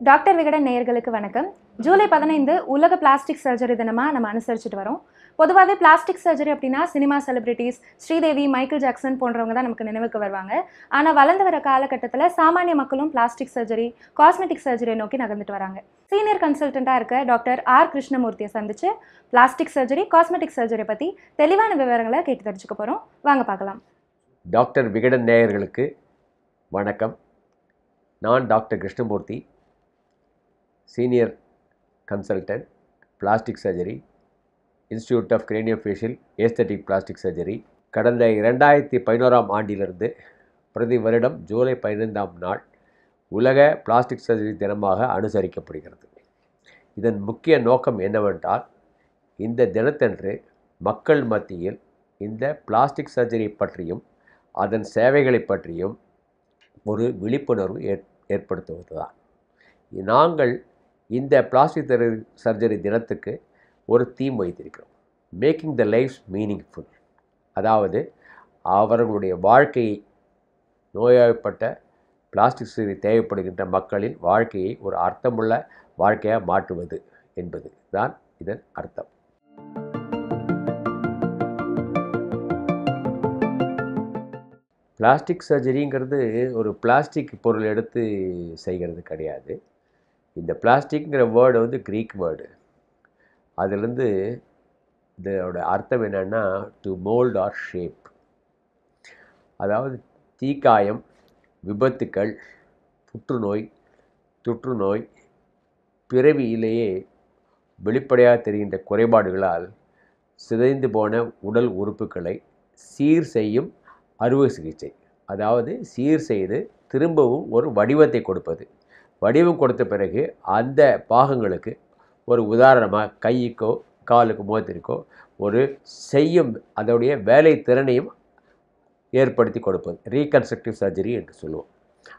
Dr. Vikatan Nair Galekavanakam, Julie Padan in the Ulaga Plastic Surgery than a man and Manasarchitaro. Podava plastic surgery of Tina, cinema celebrities, Sri Devi, Michael Jackson, Pondrangan Kavaranga, and a Valanda Rakala Katala, Samani Makulum, plastic surgery, cosmetic surgery, Nokinagantwaranga. Senior consultant Dr. R. Krishnamoorthy Sandhich, plastic surgery, cosmetic surgery pathi, Telivan Vivaranga Kate Vangapakalam. Dr. Vikatan Nair Galekavanakam, non Dr. Krishnamoorthy. Senior Consultant, Plastic Surgery, Institute of Craniofacial Aesthetic Plastic Surgery. கடந்த 2011 ஆண்டிலிருந்து பிரதி வருடம் ஜூலை 15ஆம் நாள் உலக plastic surgery தினமாக அனுசரிக்கப்படுகிறது. இதன் முக்கிய நோக்கம் என்னவென்றால் இந்த தினத்தன்று மக்கள் மத்தியில் இந்த பிளாஸ்டிக் சர்ஜரி பற்றியும் அதன் சேவைகளை பற்றியும் ஒரு விழிப்புணர்வு ஏற்படுத்துவதுதான். நாங்கள் இந்த பிளாஸ்டிக் சர்ஜரி தினத்துக்கு ஒரு தீம் வைத்திருக்கிறோம். மேக்கிங் த லைஃப்ஸ் மீனிங்ஃபுல், அதாவது அவர்களுடைய வாழ்க்கையை நோய்வாய்ப்பட்ட பிளாஸ்டிக் சர்ஜரி தேவைப்படுகின்ற மக்களின் வாழ்க்கையை ஒரு அர்த்தமுள்ள வாழ்க்கையாக மாற்றுவது என்பது தான் இதன் அர்த்தம். பிளாஸ்டிக் சர்ஜரிங்கிறது ஒரு பிளாஸ்டிக் பொருள் எடுத்து செய்கிறது கிடையாது. இந்த பிளாஸ்டிக்ங்கிற வேர்டு வந்து கிரீக் வேர்டு. அதிலிருந்து இதோட அர்த்தம் என்னென்னா டு மோல்ட் ஆர் ஷேப், அதாவது தீக்காயம், விபத்துக்கள், தொற்றுநோய் பிறவியிலேயே வெளிப்படையாக தெரிகின்ற குறைபாடுகளால் சிதைந்து போன உடல் உறுப்புகளை சீர் செய்யும் அறுவை சிகிச்சை, அதாவது சீர் செய்து திரும்பவும் ஒரு வடிவத்தை கொடுப்பது. வடிவம் கொடுத்த பிறகு அந்த பாகங்களுக்கு ஒரு உதாரணமாக கைக்கோ காலுக்கு முகத்திற்கோ ஒரு செய்யும் அதோடைய வேலை திறனையும் ஏற்படுத்தி கொடுப்பது ரீகன்ஸ்ட்ரக்டிவ் சர்ஜரி என்று சொல்லுவோம்.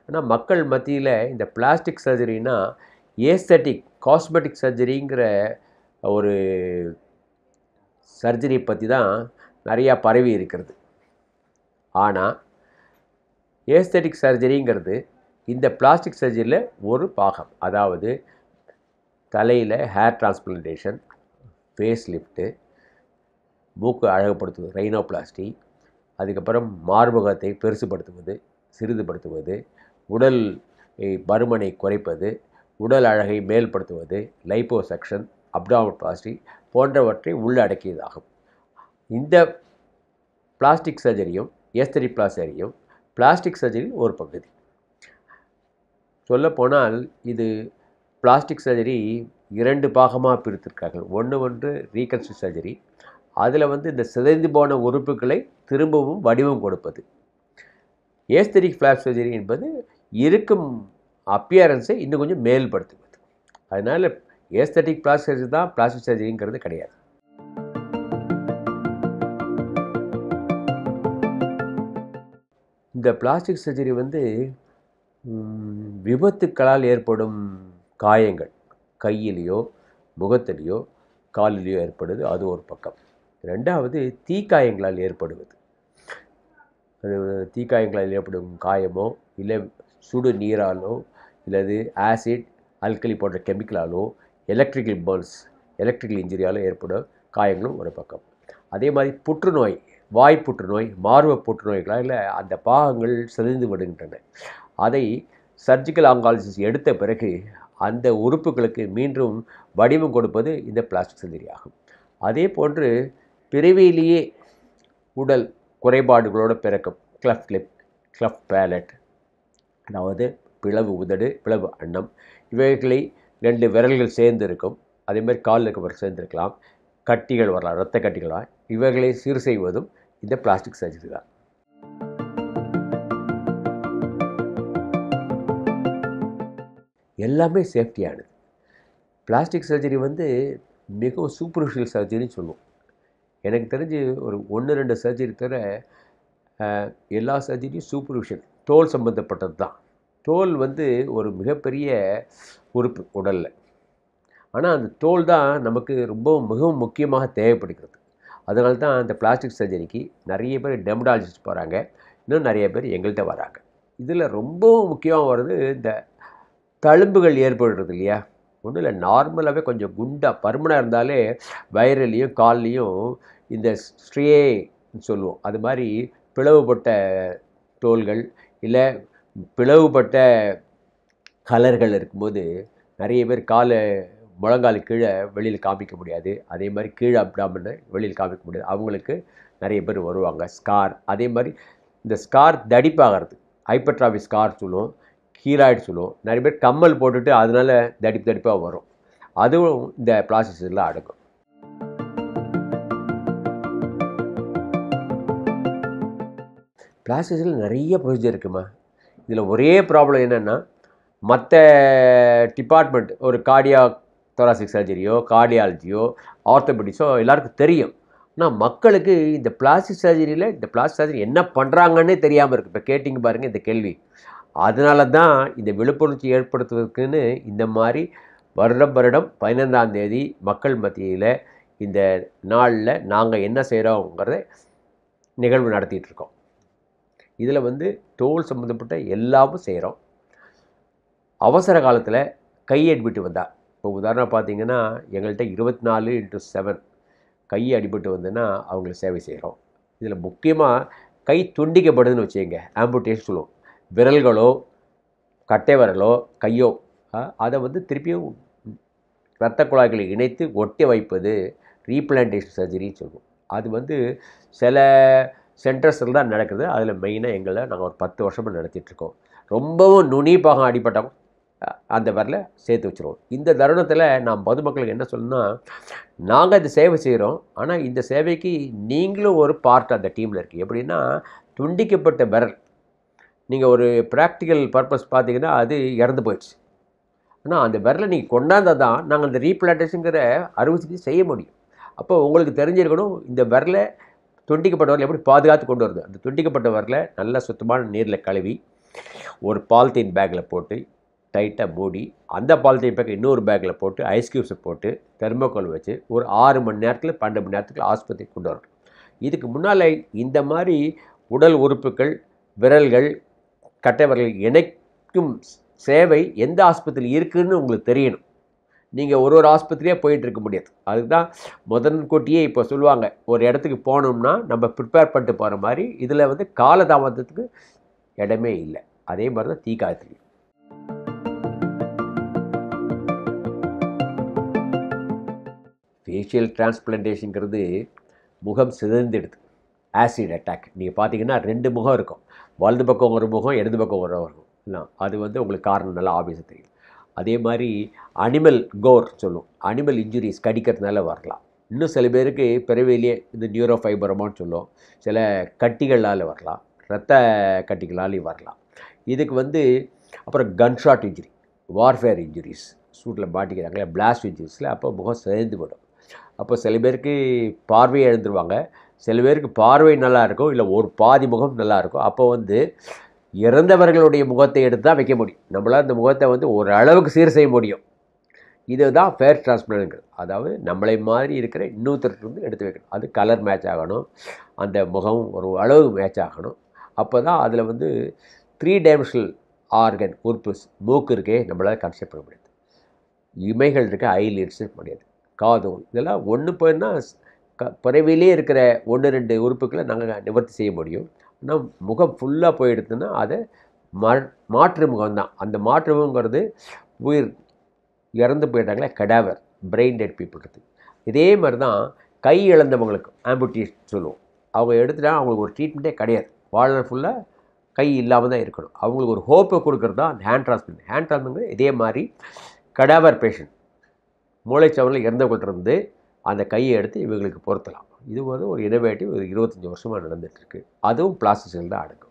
ஆனால் மக்கள் மத்தியில் இந்த பிளாஸ்டிக் சர்ஜரினா ஏஸ்தட்டிக் காஸ்மெட்டிக் சர்ஜரிங்கிற ஒரு சர்ஜரி பற்றி தான் நிறையா பரவி இருக்கிறது. ஆனால் ஏஸ்தட்டிக் சர்ஜரிங்கிறது இந்த பிளாஸ்டிக் சர்ஜரியில் ஒரு பாகம், அதாவது தலையில் ஹேர் டிரான்ஸ்பிளான்டேஷன், ஃபேஸ் லிஃப்ட்டு, மூக்கு அழகுபடுத்துவது ரைனோபிளாஸ்டி, அதுக்கப்புறம் மார்பகத்தை பெருசுபடுத்துவது, சிறிதுபடுத்துவது, உடல் பருமனை குறைப்பது, உடல் அழகை மேல்படுத்துவது, லைப்போசக்ஷன், அப்டாமோபிளாஸ்டி போன்றவற்றை உள்ளடக்கியதாகும். இந்த பிளாஸ்டிக் சர்ஜரியும் ஏஸ்தெடிக் பிளாஸ்டியும் பிளாஸ்டிக் சர்ஜரியின் ஒரு பகுதி. சொல்லப்போனால் இது பிளாஸ்டிக் சர்ஜரி 2 பாகமாக பிரித்திருக்கார்கள். ஒன்று ரீகன்ஸ்ட்ரக்ட் சர்ஜரி, அதில் வந்து இந்த சிதைந்து போன உறுப்புகளை திரும்பவும் வடிவம் கொடுப்பது. ஏஸ்தெடிக் பிளாஸ்டிக் சர்ஜரி என்பது இருக்கும் அப்பியரன்ஸை இன்னும் கொஞ்சம் மேல்படுத்துவது. அதனால் ஏஸ்தெடிக் பிளாஸ்டிக் சர்ஜரி தான் பிளாஸ்டிக் சர்ஜரிங்கிறது கிடையாது. இந்த பிளாஸ்டிக் சர்ஜரி வந்து விபத்துக்களால் ஏற்படும் காயங்கள் கையிலேயோ முகத்திலேயோ காலிலேயோ ஏற்படுது, அது ஒரு பக்கம். 2வது தீக்காயங்களால் ஏற்படுவது, அது தீக்காயங்களால் ஏற்படும் காயமோ இல்லை சுடு நீராலோ இல்லது ஆசிட் அல்கலி போன்ற கெமிக்கலாலோ எலக்ட்ரிக்கல் பர்ன்ஸ் எலக்ட்ரிக்கல் இன்ஜுரியாலோ ஏற்படும் காயங்களும் ஒரு பக்கம். அதே மாதிரி புற்றுநோய், வாய் புற்றுநோய், மார்பு புற்றுநோய்களால் அந்த பாகங்கள் சிதைந்து விடுகின்றன. அதை சர்ஜிக்கல் ஆங்காலஜிஸ்ட் எடுத்த பிறகு அந்த உறுப்புகளுக்கு மீண்டும் வடிவம் கொடுப்பது இந்த பிளாஸ்டிக் சர்ஜரி ஆகும். அதே போன்று பிறவியிலேயே உடல் குறைபாடுகளோடு பிறக்கும் கிளஃப்ட் லிப், கிளஃப்ட் பேலட், அதாவது பிளவு உதடு, பிளவு அன்னம், இவைகளை 2 விரல்கள் சேர்ந்து இருக்கும், அதேமாதிரி காலில் இருக்கிறவர் சேர்ந்துருக்கலாம், கட்டிகள் வரலாம், இரத்த கட்டிகள், இவைகளை சீர் செய்வதும் இந்த பிளாஸ்டிக் சர்ஜரி தான். எல்லாமே சேஃப்டியானது. பிளாஸ்டிக் சர்ஜரி வந்து மிகவும் சூப்பர்ஃபிஷியல் சர்ஜரின்னு சொல்லுவோம். எனக்கு தெரிஞ்சு ஒரு 1-2 சர்ஜரி தவிர எல்லா சர்ஜரியும் சூப்பர்ஃபிஷியல். தோல் சம்மந்தப்பட்டது தான். தோல் வந்து ஒரு மிகப்பெரிய உறுப்பு உடலில். ஆனால் அந்த தோல் தான் நமக்கு மிகவும் முக்கியமாக தேவைப்படுகிறது. அதனால தான் அந்த பிளாஸ்டிக் சர்ஜரிக்கு நிறைய பேர் டெர்மடாலஜிஸ்ட் போகிறாங்க, இன்னும் நிறைய பேர் எங்கள்கிட்ட வராங்க. இதில் ரொம்ப முக்கியமாக வர்றது இந்த தழும்புகள் ஏற்படுறது இல்லையா. ஒன்றும் இல்லை, நார்மலாகவே கொஞ்சம் குண்டாக பருமனாக இருந்தாலே வயிறுலேயும் கால்லையும் இந்த ஸ்ட்ரேன்னு சொல்லுவோம், அது மாதிரி பிளவுபட்ட தோள்கள் இல்லை பிளவுபட்ட கலர்கள் இருக்கும்போது நிறைய பேர் காலை முழங்கால் கீழே வெளியில் காமிக்க முடியாது, அதே மாதிரி கீழே அப்டாமினை வெளியில் காமிக்க முடியாது, அவங்களுக்கு நிறைய பேர் வருவாங்க. ஸ்கார் அதே மாதிரி இந்த ஸ்கார் தடிப்பாகிறது ஹைப்பர்ட்ராஃபி ஸ்கார் சொல்லுவோம், ஹீராய்டு சொல்லுவோம். நிறைய பேர் கம்மல் போட்டுட்டு அதனால தடிப்பு தடிப்பாக வரும், அதுவும் இந்த ப்ராசஸ்லாம் அடங்கும். பிளாஸ்டிஸில் நிறைய ப்ரொசீஜர் இருக்குமா, இதில் ஒரே ப்ராப்ளம் என்னென்னா மற்ற டிபார்ட்மெண்ட் ஒரு கார்டியா தொராசிக் சர்ஜரியோ கார்டியாலஜியோ ஆர்த்தோபெடிக்ஸோ எல்லாருக்கும் தெரியும், ஆனால் மக்களுக்கு இந்த பிளாஸ்டிக் சர்ஜரியில் இந்த பிளாஸ்டிக் சர்ஜரி என்ன பண்ணுறாங்கன்னே தெரியாமல் இருக்குது. இப்போ கேட்டிங்க பாருங்கள் இந்த கேள்வி, அதனால தான் இந்த விழிப்புணர்ச்சி ஏற்படுத்துவதற்குன்னு இந்த மாதிரி வருடம் 15ஆம் தேதி மக்கள் மத்தியில் இந்த நாளில் நாங்கள் என்ன செய்கிறோங்கிறத நிகழ்வு நடத்திட்டுருக்கோம். இதில் தோல் சம்மந்தப்பட்ட எல்லாமும் செய்கிறோம். அவசர காலத்தில் கையை அடிபட்டு வந்தால் இப்போ உதாரணம் பார்த்திங்கன்னா எங்கள்கிட்ட 24x7 கை அடிபட்டு வந்துன்னா அவங்களுக்கு சேவை செய்கிறோம். இதில் முக்கியமாக கை துண்டிக்கப்படுதுன்னு வச்சுக்கோங்க, ஆம்புடேஷன் சொல்லுவோம், விரல்களோ கட்டை விரலோ கையோ அதை திருப்பியும் இரத்த குழாய்களை இணைத்து ஒட்டி வைப்பது ரீப்ளான்டேஷன் சர்ஜரின்னு சொல்லுவோம். அது சில சென்டர்ஸில் தான் நடக்குது, அதில் மெயினாக எங்களை நாங்கள் ஒரு 10 வருஷமாக நடத்திட்டுருக்கோம். ரொம்பவும் நுனிப்பாக அடிப்பட்டோம் அந்த வரல சேர்த்து வச்சுருவோம். இந்த தருணத்தில் நான் பொதுமக்களுக்கு என்ன சொல்லணும்னா நாங்கள் இந்த சேவை செய்கிறோம், ஆனால் இந்த சேவைக்கு நீங்களும் ஒரு பார்ட் அந்த டீமில் இருக்குது. எப்படின்னா துண்டிக்கப்பட்ட விரல் நீங்கள் ஒரு ப்ராக்டிக்கல் பர்பஸ் பார்த்தீங்கன்னா அது இறந்து போயிடுச்சு, ஆனால் அந்த விரலை நீங்கள் கொண்டாந்தால் தான் நாங்கள் அந்த ரீப்ளான்டேஷனுங்கிற அறுவை செய்ய முடியும். அப்போ உங்களுக்கு தெரிஞ்சிருக்கணும் இந்த விரலை துண்டிக்கப்பட்ட வரல எப்படி பாதுகாத்து கொண்டு வருது. அந்த துண்டிக்கப்பட்ட வரல நல்லா சுத்தமான நீரில் கழுவி ஒரு பாலித்தீன் பேக்கில் போட்டு டைட்டாக மூடி, அந்த பாலித்தீன் பேக்கை இன்னொரு பேக்கில் போட்டு ஐஸ் க்யூப்ஸை போட்டு தெர்மோக்கோல் வச்சு ஒரு 6 மணி நேரத்தில் 12 மணி நேரத்துக்கு ஆஸ்பத்திரிக்கு கொண்டு வரணும். இதுக்கு முன்னால் இந்த மாதிரி உடல் உறுப்புகள் விரல்கள் கட்டை விரல்கள் இணைக்கும் சேவை எந்த ஆஸ்பத்திரியில் இருக்குதுன்னு உங்களுக்கு தெரியணும். நீங்கள் ஒரு ஆஸ்பத்திரியாக போயிட்டுருக்க முடியாது, அதுக்கு தான் முதன்கூட்டியே இப்போ சொல்லுவாங்க ஒரு இடத்துக்கு போகணும்னா நம்ம ப்ரிப்பேர் பண்ணிட்டு போகிற மாதிரி. இதில் காலதாமதத்துக்கு இடமே இல்லை. அதே மாதிரி தான் தீக்காயத்துலையும் ஃபேஷியல் டிரான்ஸ்பிளான்டேஷனுங்கிறது முகம் சிதைந்துடுது, ஆசிட் அட்டாக். நீங்கள் பார்த்தீங்கன்னா 2 முகம் இருக்கும், வலது பக்கம் ஒரு முகம் இடது பக்கம் ஒரு முகம் இல்லை, அது உங்களுக்கு காரணம் நல்லா ஆபீஸாக தெரியும். அதே மாதிரி அனிமல் கோர் சொல்லும், அனிமல் இன்ஜுரிஸ் கடிக்கிறதுனால வரலாம். இன்னும் சில பேருக்கு பிறவிலேயே இந்த நியூரோ ஃபைபரமான்னு சொல்லும், சில கட்டிகளால் வரலாம், இரத்த கட்டிகளாலேயும் வரலாம். இதுக்கு அப்புறம் கன்ஷாட் இன்ஜுரி, வார்ஃபேர் இன்ஜுரிஸ், சூட்டில் மாட்டிக்கிறாங்களே பிளாஸ்ட் இன்ஜுரிஸில் அப்போ முகம் சேர்ந்து போடும். அப்போ சில பேருக்கு பார்வையை எழுந்துருவாங்க, சில பேருக்கு பார்வை நல்லாயிருக்கும், இல்லை ஒரு பாதி முகம் நல்லாயிருக்கும். அப்போ இறந்தவர்களுடைய முகத்தை எடுத்து தான் வைக்க முடியும், நம்மளால் அந்த முகத்தை ஒரு அளவுக்கு சீர் செய்ய முடியும். இது தான் ஃபேஸ் டிரான்ஸ்பிளான்ட்ங்கிறது, அதாவது நம்மளை மாதிரி இருக்கிற இன்னொருத்தருக்கு எடுத்து வைக்கணும். அது கலர் மேட்ச் ஆகணும், அந்த முகம் ஒரு அளவு மேட்ச் ஆகணும். அப்போ தான் அதில் 3D ஆர்கன் உறுப்பு மூக்கு இருக்கே நம்மளால் கன்ஸ்ட்ரக்ட் பண்ண முடியாது, இமைகள் இருக்க ஐலிட்ஸ் முடியாது, காதும் இதெல்லாம் ஒன்று போயின்னா பிறவிலே இருக்கிற 1-2 உறுப்புக்களை நாங்கள் நிவர்த்தி செய்ய முடியும். ஆனால் முகம் ஃபுல்லாக போயிடுதுன்னா அதை மாற்று முகம் தான். அந்த மாற்று முகங்கிறது உயிர் இறந்து போயிட்டாங்களே கடாவர் பிரெயின் டெட் பீப்புள் இருக்குது. இதே மாதிரி தான் கை இழந்தவங்களுக்கு ஆம்புடேஷன் சொல்லுவோம், அவங்க எடுத்துட்டா அவங்களுக்கு ஒரு ட்ரீட்மெண்ட்டே கிடையாது, வாழ்நாள் ஃபுல்லாக கை இல்லாமல் தான் இருக்கணும். அவங்களுக்கு ஒரு ஹோப்பை கொடுக்குறது தான் அந்த ஹேண்ட் டிரான்ஸ்பிளான்ட். ஹேண்ட் டிரான்ஸ்பிளான்ட் இதே மாதிரி கடாவர் பேஷண்ட் மூளைச்சவரில் இறந்தவங்கள்டிருந்து அந்த கையை எடுத்து இவங்களுக்கு பொருத்தலாம். இது ஒரு இனோவேட்டிவ் 25 வருஷமாக நடந்துகிட்ருக்கு, அதுவும் பிளாஸ்டிக்ஸில் தான் அடங்கும்.